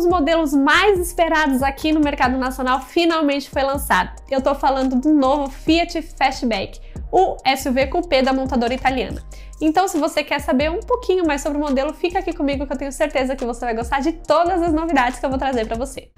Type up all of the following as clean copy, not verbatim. dos modelos mais esperados aqui no mercado nacional finalmente foi lançado. Eu tô falando do novo Fiat Fastback, o SUV coupé da montadora italiana. Então, se você quer saber um pouquinho mais sobre o modelo, fica aqui comigo que eu tenho certeza que você vai gostar de todas as novidades que eu vou trazer para você.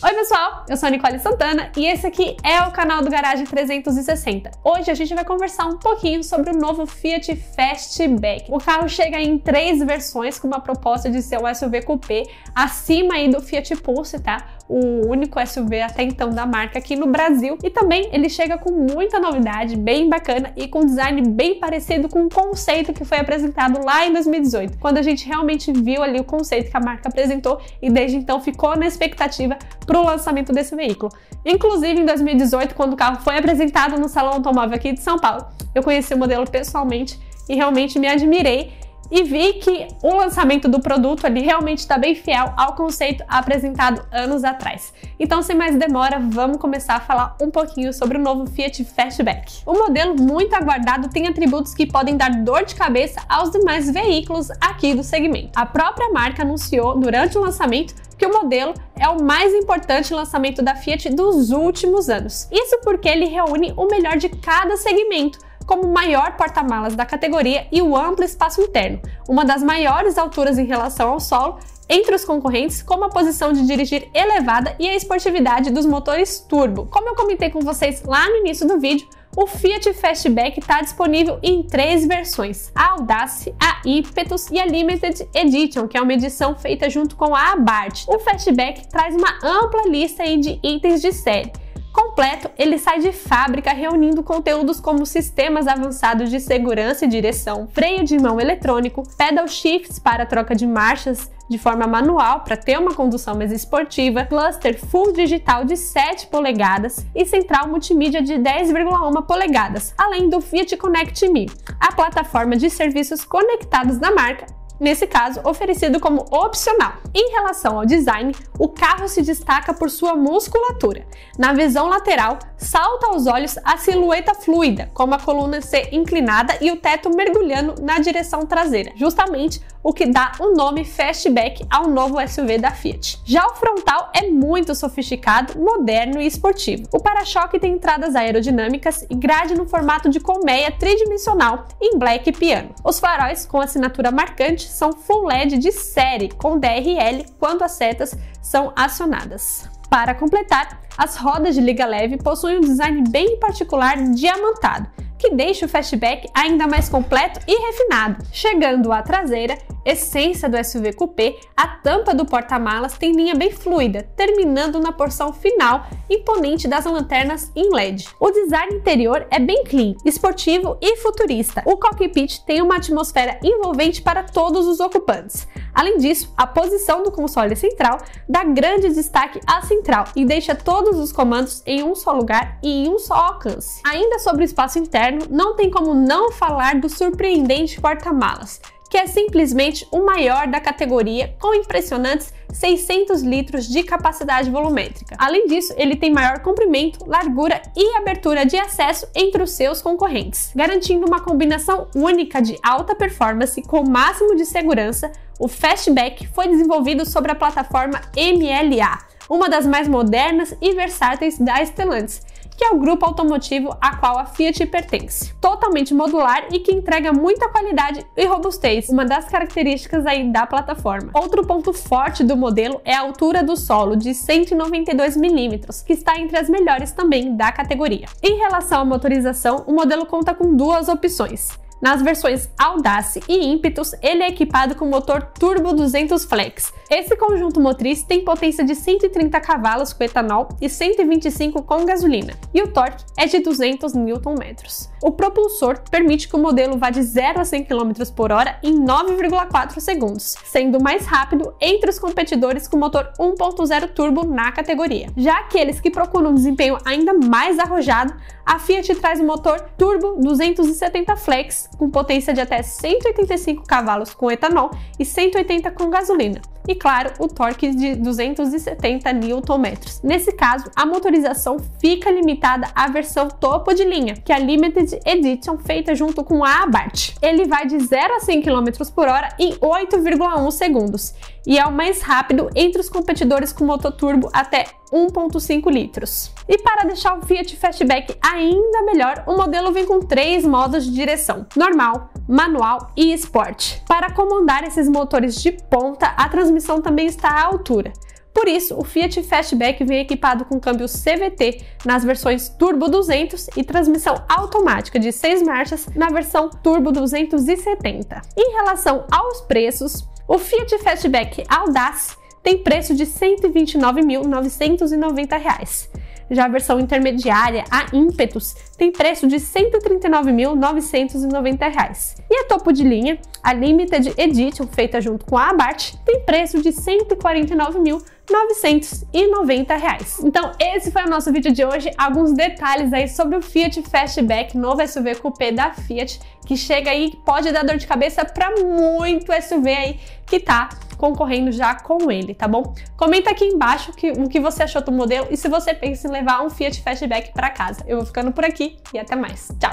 Oi pessoal, eu sou a Nicole Santana e esse aqui é o canal do Garagem 360. Hoje a gente vai conversar um pouquinho sobre o novo Fiat Fastback. O carro chega em 3 versões com uma proposta de ser um SUV coupé acima aí do Fiat Pulse, tá? O único SUV até então da marca aqui no Brasil. E também ele chega com muita novidade, bem bacana e com um design bem parecido com o conceito que foi apresentado lá em 2018, quando a gente realmente viu ali o conceito que a marca apresentou e desde então ficou na expectativa para o lançamento desse veículo. Inclusive, em 2018, quando o carro foi apresentado no Salão Automóvel aqui de São Paulo, eu conheci o modelo pessoalmente e realmente me admirei e vi que o lançamento do produto ali realmente está bem fiel ao conceito apresentado anos atrás. Então, sem mais demora, vamos começar a falar um pouquinho sobre o novo Fiat Fastback. O modelo muito aguardado tem atributos que podem dar dor de cabeça aos demais veículos aqui do segmento. A própria marca anunciou durante o lançamento que o modelo é o mais importante lançamento da Fiat dos últimos anos. Isso porque ele reúne o melhor de cada segmento, como o maior porta-malas da categoria e o amplo espaço interno, uma das maiores alturas em relação ao solo entre os concorrentes, como a posição de dirigir elevada e a esportividade dos motores turbo. Como eu comentei com vocês lá no início do vídeo, o Fiat Fastback está disponível em 3 versões: a Audace, a Ímpetus e a Limited Edition, que é uma edição feita junto com a Abarth. O Fastback traz uma ampla lista de itens de série. Completo, ele sai de fábrica reunindo conteúdos como sistemas avançados de segurança e direção, freio de mão eletrônico, pedal shifts para troca de marchas de forma manual para ter uma condução mais esportiva, cluster full digital de 7 polegadas e central multimídia de 10,1 polegadas, além do Fiat Connect Me, a plataforma de serviços conectados da marca, nesse caso oferecido como opcional. Em relação ao design, o carro se destaca por sua musculatura. Na visão lateral, salta aos olhos a silhueta fluida, como a coluna ser inclinada e o teto mergulhando na direção traseira, justamente o que dá o nome Fastback ao novo SUV da Fiat. Já o frontal é muito sofisticado, moderno e esportivo. O para-choque tem entradas aerodinâmicas e grade no formato de colmeia tridimensional em black e piano. Os faróis, com assinatura marcante, são full LED de série, com DRL quando as setas são acionadas. Para completar, as rodas de liga leve possuem um design bem particular diamantado, que deixa o Fastback ainda mais completo e refinado. Chegando à traseira, essência do SUV coupé, a tampa do porta-malas tem linha bem fluida, terminando na porção final imponente das lanternas em LED. O design interior é bem clean, esportivo e futurista. O cockpit tem uma atmosfera envolvente para todos os ocupantes. Além disso, a posição do console central dá grande destaque à central e deixa todos os comandos em um só lugar e em um só alcance. Ainda sobre o espaço interno, não tem como não falar do surpreendente porta-malas, que é simplesmente o maior da categoria, com impressionantes 600 litros de capacidade volumétrica. Além disso, ele tem maior comprimento, largura e abertura de acesso entre os seus concorrentes, garantindo uma combinação única de alta performance com o máximo de segurança. O Fastback foi desenvolvido sobre a plataforma MLA, uma das mais modernas e versáteis da Stellantis, que é o grupo automotivo a qual a Fiat pertence. Totalmente modular e que entrega muita qualidade e robustez, uma das características aí da plataforma. Outro ponto forte do modelo é a altura do solo de 192 mm, que está entre as melhores também da categoria. Em relação à motorização, o modelo conta com 2 opções. Nas versões Audace e Ímpetus, ele é equipado com motor turbo 200 flex. Esse conjunto motriz tem potência de 130 cavalos com etanol e 125 com gasolina, e o torque é de 200 Nm. O propulsor permite que o modelo vá de 0 a 100 km por hora em 9,4 segundos, sendo mais rápido entre os competidores com motor 1.0 turbo na categoria. Já aqueles que procuram um desempenho ainda mais arrojado, a Fiat traz o motor turbo 270 flex, com potência de até 185 cavalos com etanol e 180 com gasolina. E claro, o torque de 270 Nm. Nesse caso, a motorização fica limitada à versão topo de linha, que é a Limited Edition, feita junto com a Abarth. Ele vai de 0 a 100 km por hora em 8,1 segundos e é o mais rápido entre os competidores com mototurbo até 1,5 litros. E para deixar o Fiat Fastback ainda melhor, o modelo vem com 3 modos de direção: normal, manual e esporte. Para comandar esses motores de ponta, a transmissão também está à altura. Por isso, o Fiat Fastback vem equipado com câmbio CVT nas versões Turbo 200 e transmissão automática de 6 marchas na versão Turbo 270. Em relação aos preços, o Fiat Fastback Audace tem preço de R$ 129.990. Já a versão intermediária, a Ímpetus, tem preço de R$ 139.990. E a topo de linha, a Limited Edition, feita junto com a Abarth, tem preço de R$ 149.990. Então esse foi o nosso vídeo de hoje, alguns detalhes aí sobre o Fiat Fastback, novo SUV Coupé da Fiat, que chega aí, pode dar dor de cabeça para muito SUV aí que tá concorrendo já com ele, tá bom? Comenta aqui embaixo o que você achou do modelo e se você pensa em levar um Fiat Fastback para casa. Eu vou ficando por aqui e até mais. Tchau!